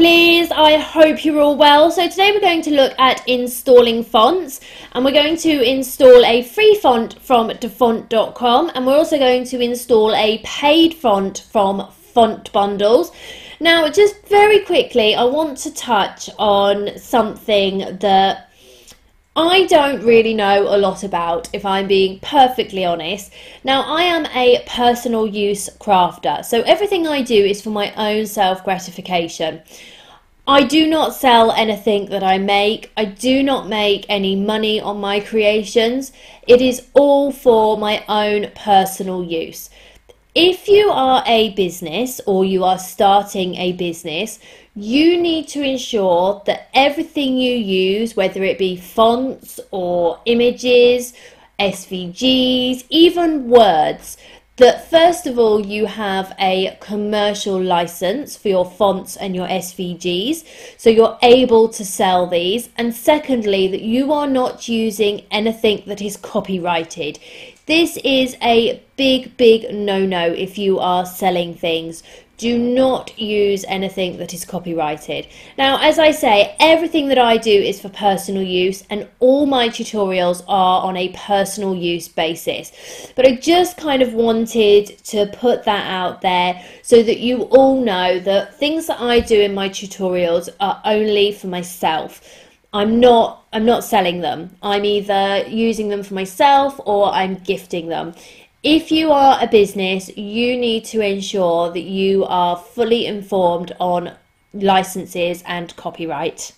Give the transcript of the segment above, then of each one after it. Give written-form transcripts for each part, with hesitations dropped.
lovelies, I hope you're all well. So today we're going to look at installing fonts, and we're going to install a free font from dafont.com, and we're also going to install a paid font from Font Bundles. Now just very quickly, I want to touch on something that I don't really know a lot about, if I'm being perfectly honest. Now, I am a personal use crafter, so everything I do is for my own self-gratification. I do not sell anything that I make. I do not make any money on my creations. It is all for my own personal use. If you are a business or you are starting a business, you need to ensure that everything you use, whether it be fonts or images, SVGs, even words, that first of all you have a commercial license for your fonts and your SVGs, so you're able to sell these, and secondly that you are not using anything that is copyrighted. This is a big no-no if you are selling things. Do not use anything that is copyrighted. Now, as I say, everything that I do is for personal use, and all my tutorials are on a personal use basis. But I just kind of wanted to put that out there so that you all know that things that I do in my tutorials are only for myself. I'm not selling them. I'm either using them for myself or I'm gifting them. If you are a business, you need to ensure that you are fully informed on licenses and copyright.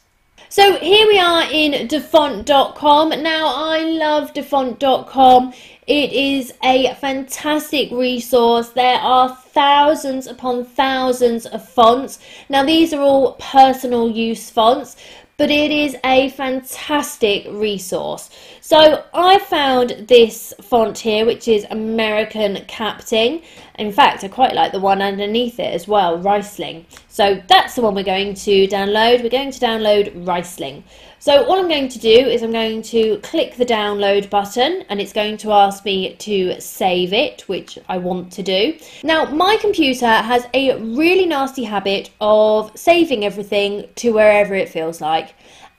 So here we are in dafont.com. Now, I love dafont.com. It is a fantastic resource. There are thousands upon thousands of fonts. Now, these are all personal use fonts, but it is a fantastic resource. So I found this font here, which is American Captain. In fact, I quite like the one underneath it as well, Riesling. So that's the one we're going to download. We're going to download Riesling. So all I'm going to do is I'm going to click the download button, and it's going to ask me to save it, which I want to do. Now, my computer has a really nasty habit of saving everything to wherever it feels like,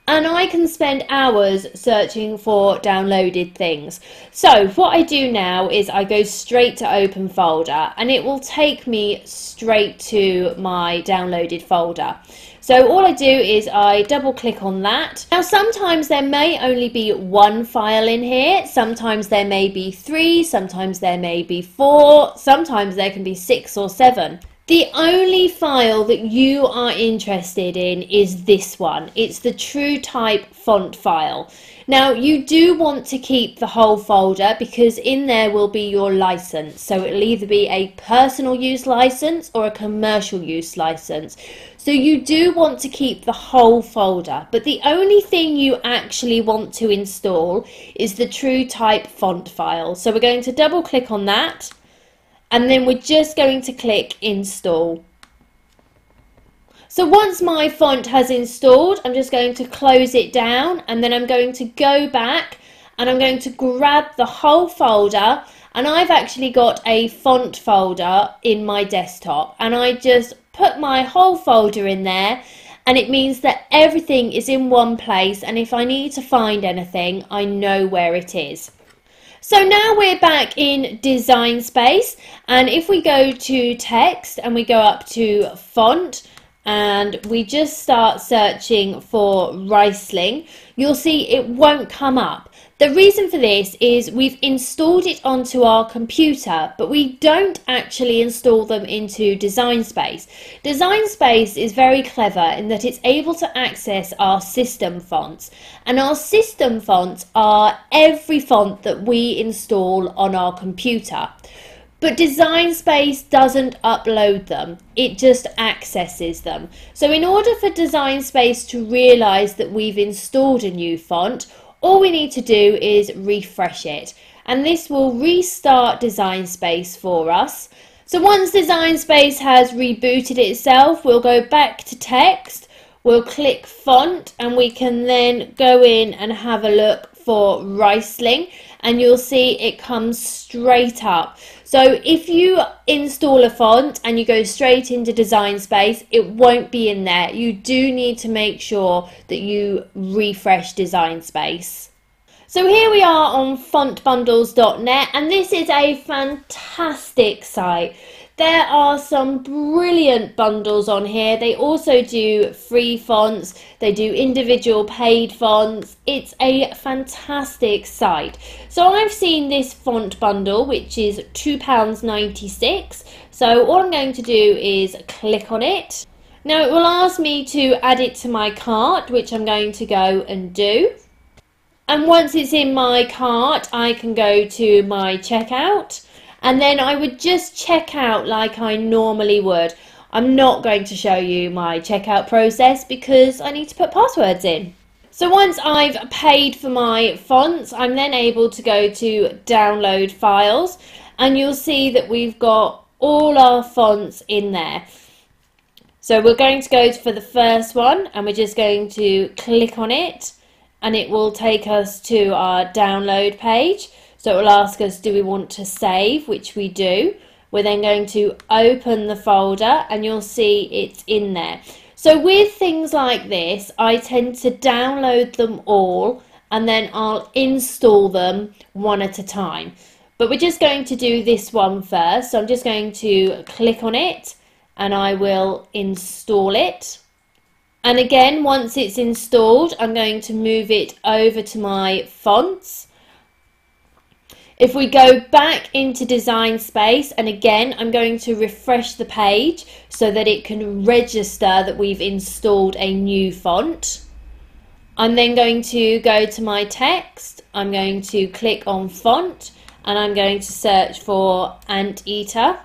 and I can spend hours searching for downloaded things. So what I do now is I go straight to open folder, and it will take me straight to my downloaded folder. So all I do is I double click on that. Now, sometimes there may only be one file in here, sometimes there may be three, sometimes there may be four, sometimes there can be six or seven. The only file that you are interested in is this one. It's the TrueType font file. Now, you do want to keep the whole folder because in there will be your license. So it'll either be a personal use license or a commercial use license. So you do want to keep the whole folder, but the only thing you actually want to install is the TrueType font file. So we're going to double click on that, and then we're just going to click install. So once my font has installed, I'm just going to close it down, and then I'm going to go back and I'm going to grab the whole folder, and I've actually got a font folder in my desktop, and I just put my whole folder in there, and it means that everything is in one place, and if I need to find anything, I know where it is. So now we're back in Design Space, and if we go to text and we go up to font and we just start searching for Riesling, you'll see it won't come up. The reason for this is we've installed it onto our computer, but we don't actually install them into Design Space. Design Space is very clever in that it's able to access our system fonts, and our system fonts are every font that we install on our computer. But Design Space doesn't upload them, it just accesses them. So in order for Design Space to realise that we've installed a new font, all we need to do is refresh it, and this will restart Design Space for us. So once Design Space has rebooted itself, we'll go back to text, we'll click font, and we can then go in and have a look for Riesling, and you'll see it comes straight up. So if you install a font and you go straight into Design Space, it won't be in there. You do need to make sure that you refresh Design Space. So here we are on fontbundles.net, and this is a fantastic site. There are some brilliant bundles on here. They also do free fonts, they do individual paid fonts. It's a fantastic site. So I've seen this font bundle, which is £2.96. So all I'm going to do is click on it. Now it will ask me to add it to my cart, which I'm going to go and do. And once it's in my cart, I can go to my checkout, and then I would just check out like I normally would. I'm not going to show you my checkout process because I need to put passwords in. So once I've paid for my fonts, I'm then able to go to download files, and you'll see that we've got all our fonts in there. So we're going to go for the first one, and we're just going to click on it, and it will take us to our download page. So it will ask us, do we want to save, which we do. We're then going to open the folder, and you'll see it's in there. So with things like this, I tend to download them all, and then I'll install them one at a time. But we're just going to do this one first. So I'm just going to click on it, and I will install it. And again, once it's installed, I'm going to move it over to my fonts. If we go back into Design Space, and again, I'm going to refresh the page so that it can register that we've installed a new font. I'm then going to go to my text. I'm going to click on font, and I'm going to search for Anteater.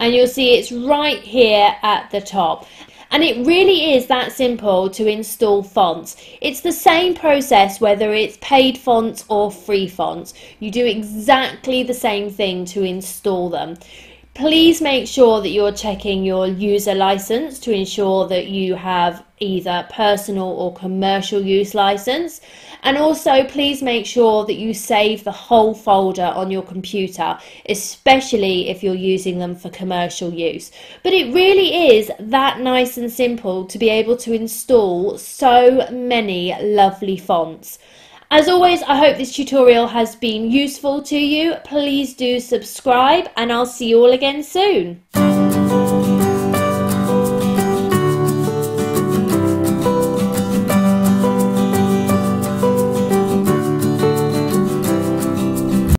And you'll see it's right here at the top. And it really is that simple to install fonts. It's the same process whether it's paid fonts or free fonts. You do exactly the same thing to install them. Please make sure that you're checking your user license to ensure that you have either personal or commercial use license, and also please make sure that you save the whole folder on your computer, especially if you're using them for commercial use. But it really is that nice and simple to be able to install so many lovely fonts. As always, I hope this tutorial has been useful to you. Please do subscribe, and I'll see you all again soon.